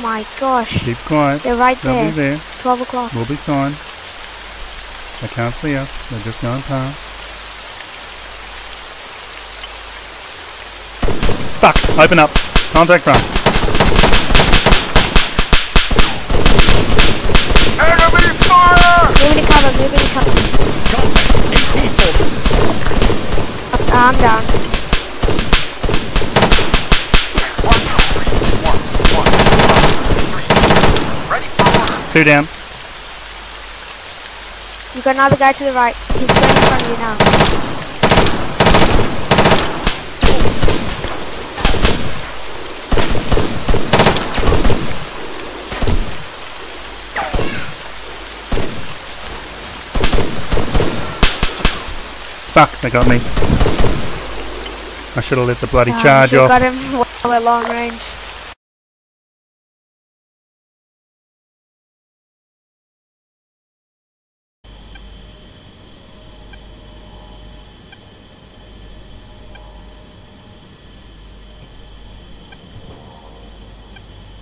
my gosh. Keep quiet. They're right there. They'll be there. 12 o'clock. We'll be fine. I can't see us. They're just going past. Fuck! Open up. Contact front. Enemy fire! Moving to cover. Moving to cover. Contact. AT-40. I'm down. Two down. You've got another guy to the right. He's going in front of you now. Fuck, they got me. I should have let the bloody charge off. Got him well at long range.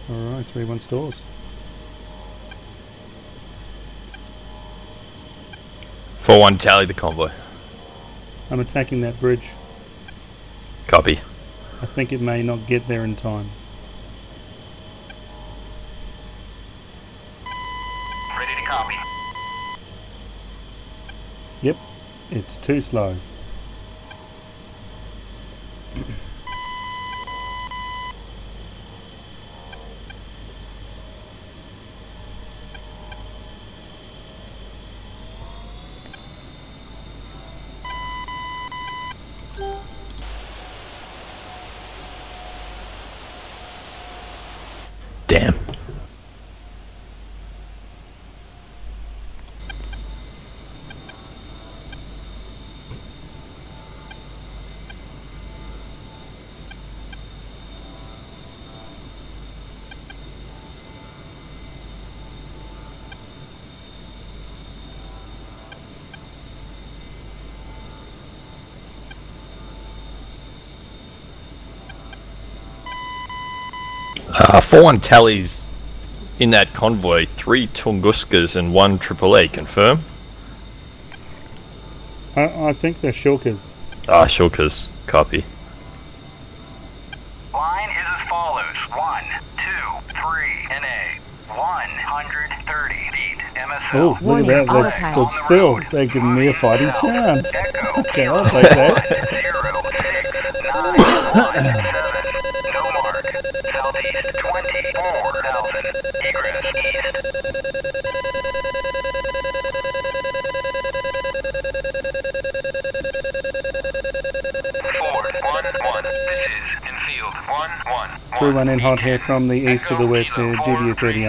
Alright, 3-1 stores. Four 1 tally the convoy. I'm attacking that bridge. Copy. I think it may not get there in time. Ready to copy. Yep, it's too slow. Damn. Four 1 tallies in that convoy, 3 Tunguskas and 1 AAA, confirm? I think they're Shilkas. Ah, Shilkas, copy. Line is as follows, 1, 2, 3, NA, 130 feet, MSL. Oh, look at that, they stood still. They're giving me a fighting chance. Okay, I'll take that. 0, 6, 9, 1, 7. Southeast 24,000, egress east. Forward 1-1, this is Enfield 1-1. 2-1 in hot here from the east to the west there, GBU-38. 13,000,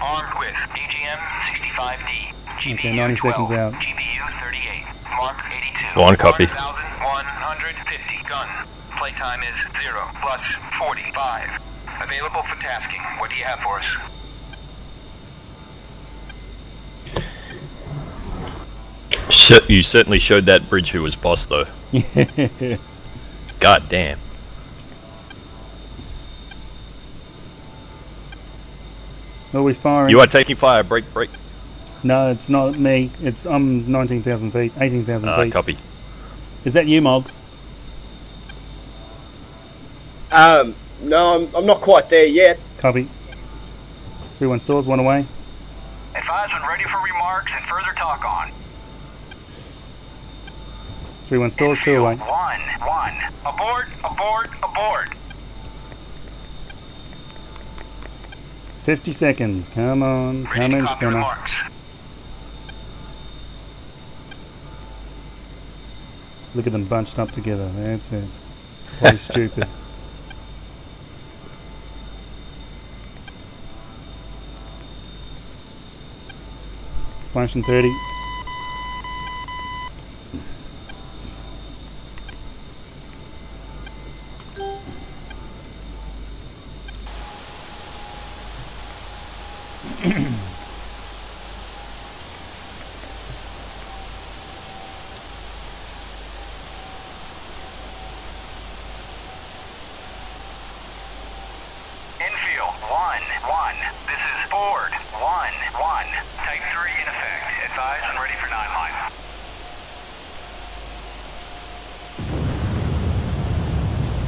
armed with DGM 65D, GBU-12, okay, 90 seconds out. GBU-38, Mark 82. One copy. 1,150 gun. Playtime is 0 plus 45. Available for tasking. What do you have for us? You certainly showed that bridge who was boss, though. God damn. Well, we're firing. You are taking fire. Break, break. No, it's not me. It's I'm 19,000 feet, 18,000 feet. Copy. Is that you, Moggs? No, I'm not quite there yet. Copy. 3-1 stores, 1 away. Advise when ready for remarks and further talk on. 3-1 stores, 2 away. 1-1. Abort, abort, abort. 50 seconds. Come on, ready come in, Spinner. Look at them bunched up together. That's it. Bloody stupid. Splash and 30. forward. 1-1. Type 3 in effect. Advise and ready for 9-line.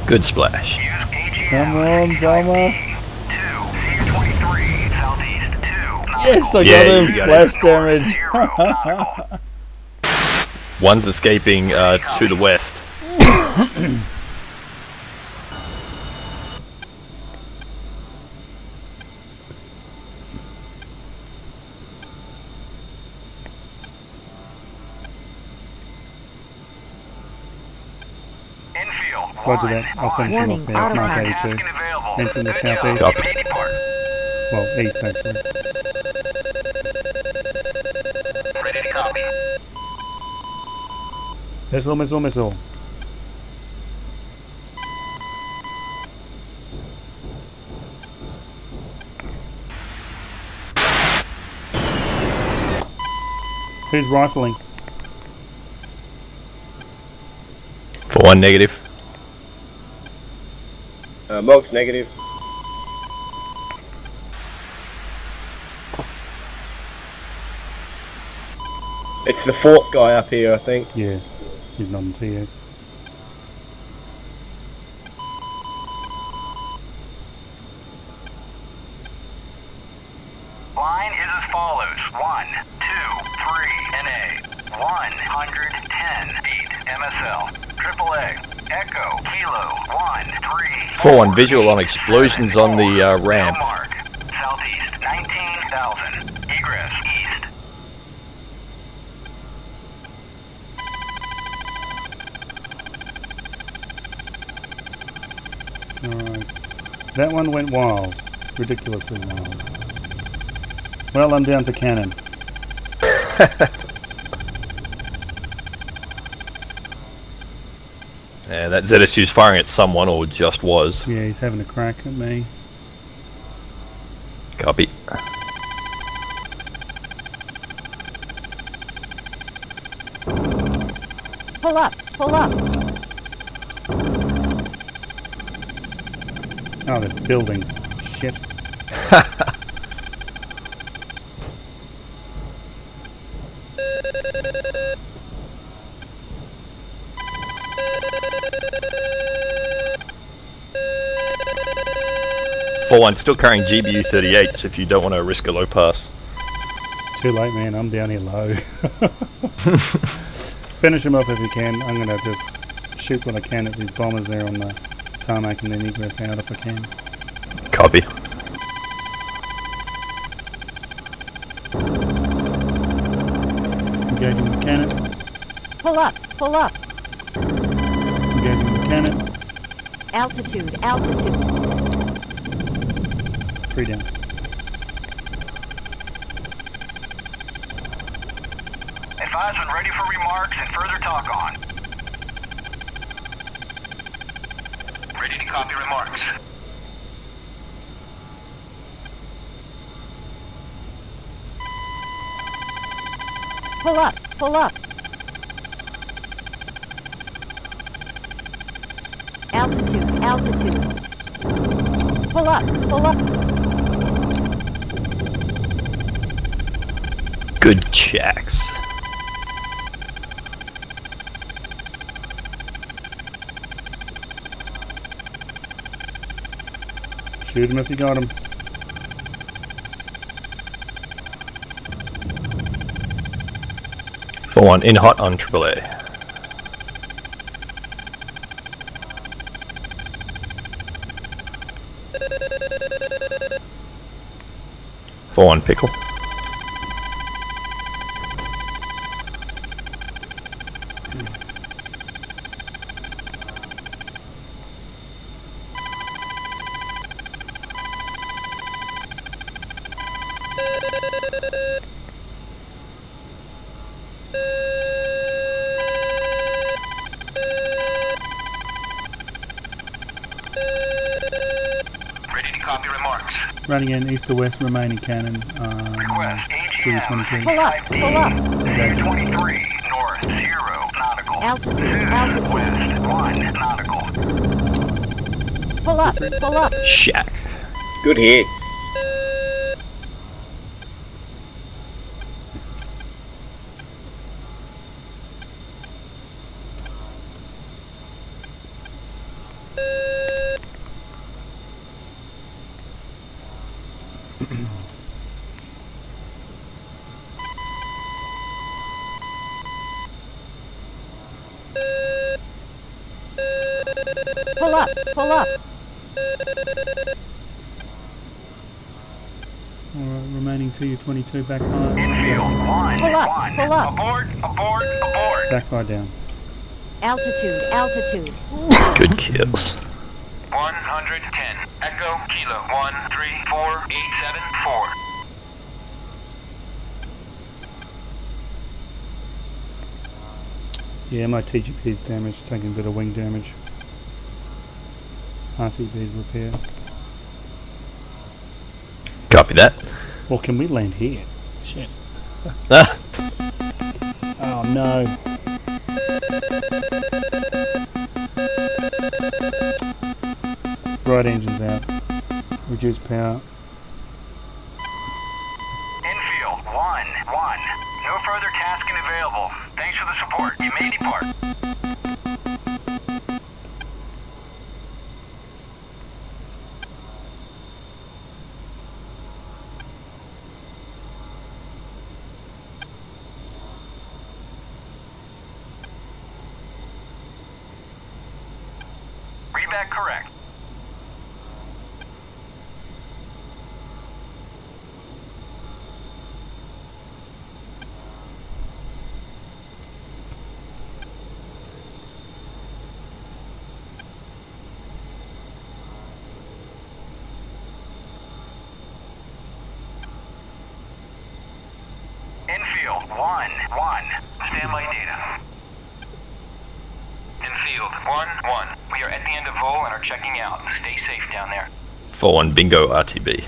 Good splash. Come on, drama. Yes, I got him. Splash damage. One's escaping to the west. Enfield, Roger that. I'll finish him off now. Mark 82. And from the southeast. Well, east actually. Ready to copy. Missile. Who's rifling? For one negative. Mark's negative. It's the fourth guy up here, I think. Yeah. He's not in TS. Line is as follows. 1, 2, 3, NA. 110 feet. MSL. AAA. Echo. Kilo. 1, 3. 4-1 visual on explosions on the ramp. Mark. Southeast. 19,000. Egress. East. Alright. That one went wild. Ridiculously wild. Well, I'm down to cannon. Yeah, that ZSU's firing at someone, or just was. Yeah, he's having a crack at me. Copy. Pull up. Oh, the buildings. Shit. For one, still carrying GBU-38s if you don't want to risk a low pass. Too late, man. I'm down here low. Finish him up if you can. I'm going to just shoot what I can at these bombers there on the tarmac and then egress out if I can. Copy. Engaging the cannon. Pull up. Engaging the cannon. Altitude. 3 down. Advise when ready for remarks and further talk on. Ready to copy remarks. Pull up. Altitude. Pull up. Good checks. Shoot him if you got him. For one, in hot on AAA. For one, pickle. Running in east to west, remaining cannon. Request AGM 65D, 23 north 0 nautical. Altitude. West 1 nautical. Pull up. Shack. Good hits. Pull up, pull up. Alright, remaining 2U-22, back high. Enfield, line, pull up, line. Pull up. Abort, abort, abort. Back far down. Altitude, altitude. Good kills. 110. Echo, Kilo, 134874. Yeah, my TGP is damaged, taking a bit of wing damage. RCB's repair. Copy that. Well, can we land here? Shit. Oh no. Right engines out. Reduce power. Enfield, 1-1. No further tasking available. Thanks for the support. You may depart. Correct. Enfield, 1-1. Standby data. Enfield, 1-1. We are at the end of vol and are checking out. Stay safe down there. 4-1 bingo RTB.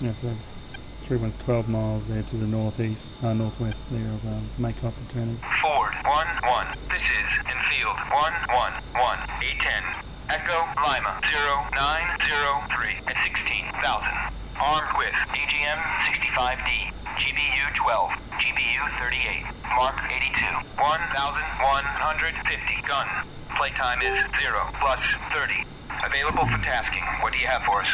Yeah, so everyone's 12 miles there to the northeast, northwest there of Maycop and Turner. Ford, 1-1. This is Enfield, 1-1-1, 810. Echo, Lima, 0903 at 16,000. Armed with DGM 65D, GBU-12, GBU-38, Mark 82, 1,150 gun. Playtime is 0 plus 30. Available for tasking. What do you have for us?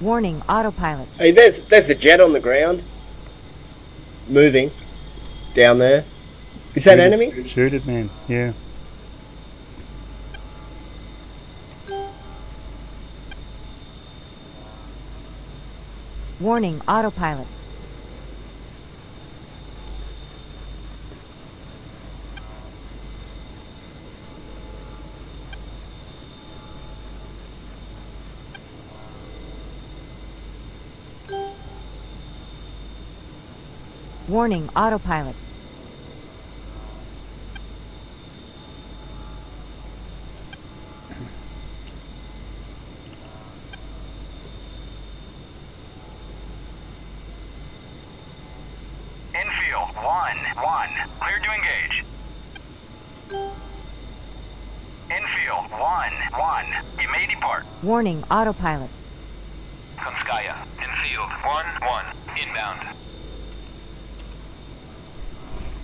Warning, autopilot. Hey, there's a jet on the ground. Moving. Down there. Is that enemy? Shoot it, man. Yeah. Warning, autopilot. Warning, autopilot. Enfield, 1-1. Clear to engage. Enfield, 1-1. You may depart. Warning, autopilot. Kanskaya, Enfield, 1-1. In inbound.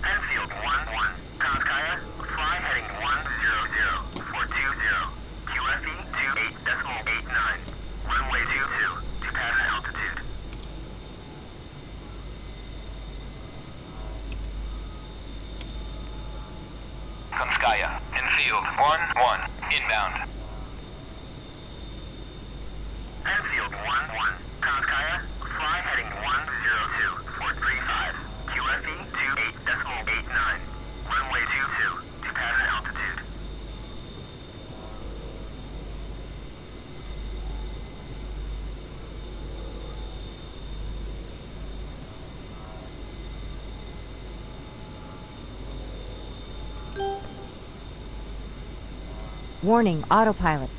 Enfield 1-1. Kanskaya, fly heading 100 for 20. QFE 28.89. Runway 22 to pattern altitude. Kanskaya, Enfield 1-1. Inbound. Enfield 1-1. Kanskaya, fly heading 102.45. QFE 28.89. Runway 22 to pattern altitude. Warning, autopilot.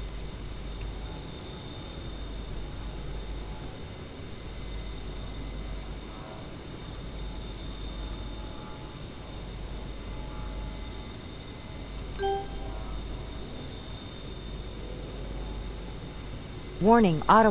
Warning, autopilot.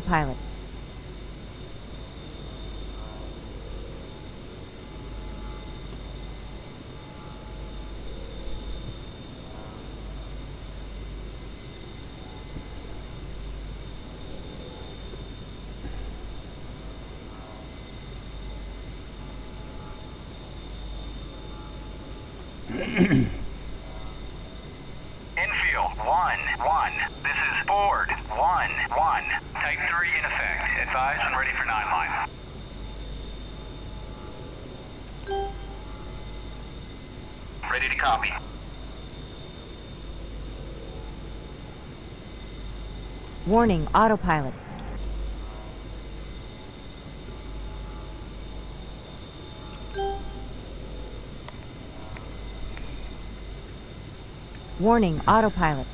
Enfield 1-1. This is board 1-1. Type 3 in effect. Advise when ready for 9-line. Ready to copy. Warning, autopilot. Warning, autopilot.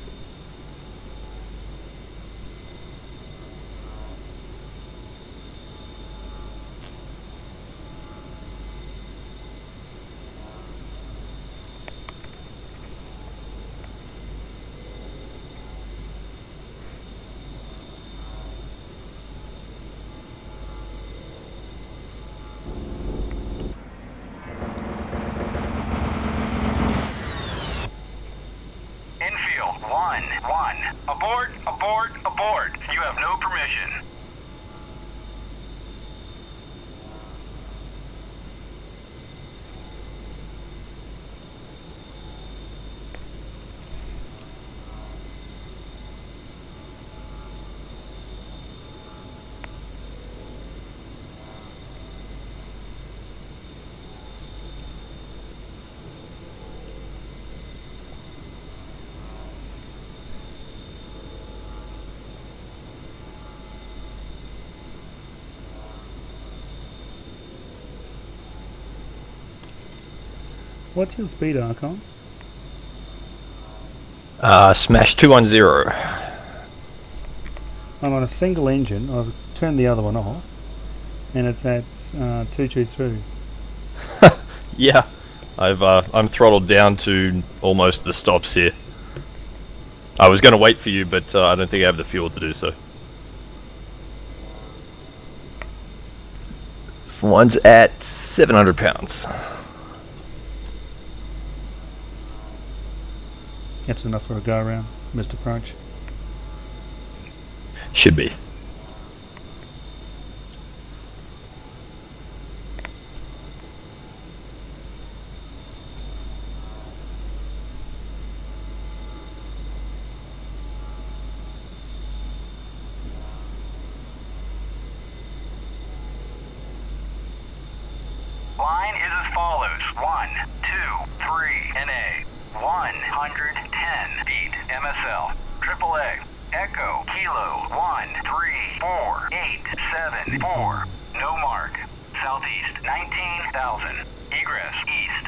Abort, abort, abort. You have no permission. What's your speed, Archon? Smash 210. I'm on a single engine. I've turned the other one off, and it's at 223. Yeah, I'm throttled down to almost the stops here. I was going to wait for you, but I don't think I have the fuel to do so. One's at 700 pounds. That's enough for a go around, Mr. Crunch. Should be. Line is as follows: 1, 2, 3, and A. 110 feet MSL AAA Echo Kilo 134874. No mark. Southeast 19,000. Egress east.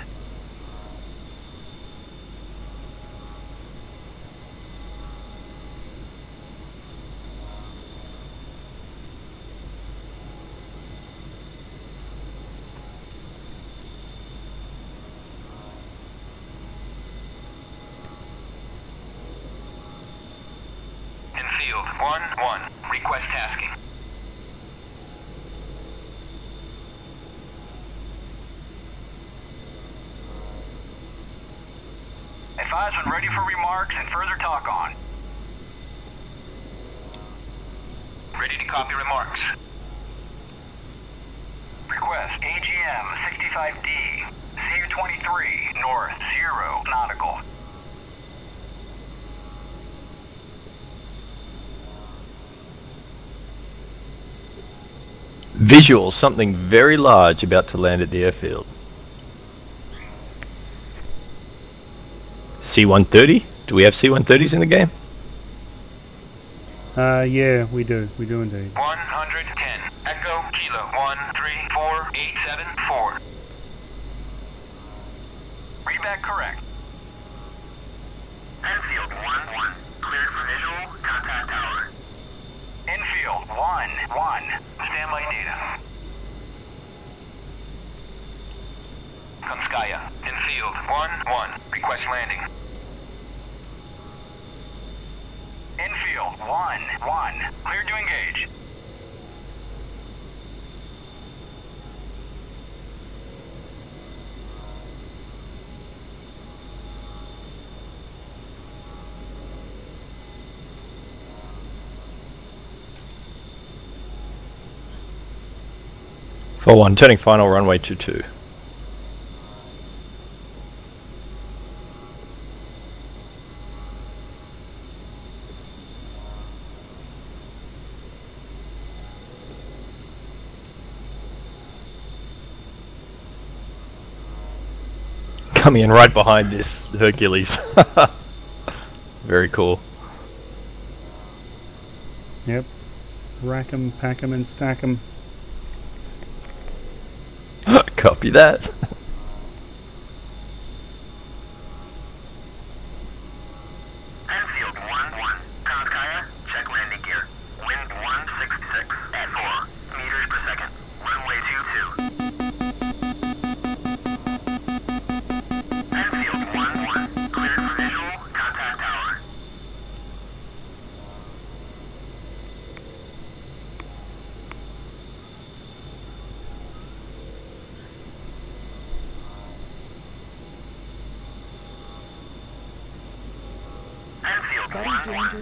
Field 1-1. Request tasking. advise when ready for remarks and further talk on. Ready to copy remarks. Request AGM 65D, CU-23, north 0 nautical. Visual, something very large about to land at the airfield. C-130? Do we have C-130s in the game? Yeah, we do. We do indeed. 110. Echo Kilo 134874. Read back correct. Enfield 1-1. Cleared for visual. Contact tower. Enfield 1-1. Standby data. Kanskaya. Enfield 1-1. Request landing. Enfield 1-1. Clear to engage. Full 1, turning final runway 22. Coming in right behind this Hercules. Very cool. Yep. Rack 'em, pack 'em, and stack 'em. Copy that. Enfield 1-1, Kanskaya, check landing gear. Wind 166 at 4 meters per second. Runway 22. Enfield 1-1, cleared for visual. Contact tower.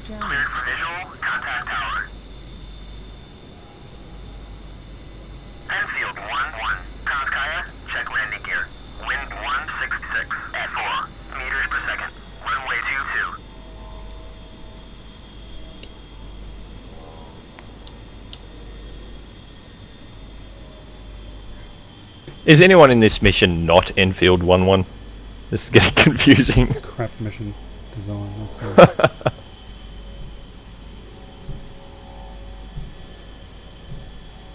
Cleared for visual, contact tower. Enfield 1-1, Kanskaya, check landing gear. Wind 166 at 4 meters per second. Runway 22. Is anyone in this mission not Enfield 1-1? This is getting confusing. Crap mission design, that's all.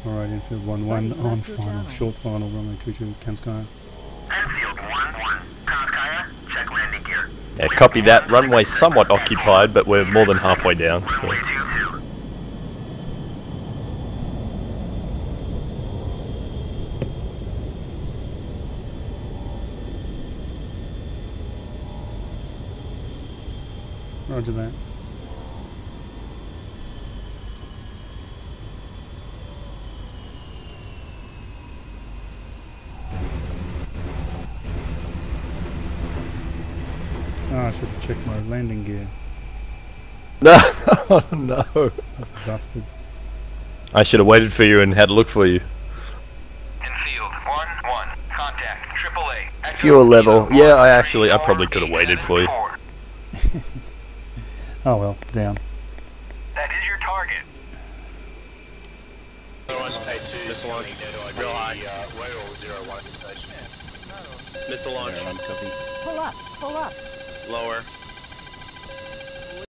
Alright, Enfield 1-1 on final, short final, runway 22, Kanskaya. Enfield 1-1, Kanskaya, check landing gear. Yeah, copy that, runway somewhat occupied, but we're more than halfway down, so. Roger that. I should have checked my landing gear. No, oh no. That's busted. I should have waited for you and had a look for you. Enfield 1-1, contact AAA. Fuel level. Yeah, I probably could have waited for you. Oh well, down. That is your target. Missile launch. Real high. Roll 01 station. Missile launch. Pull up. Lower.